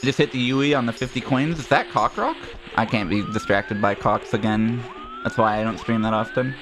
You just hit the UE on the 50 coins. Is that Cockrock? I can't be distracted by cocks again. That's why I don't stream that often.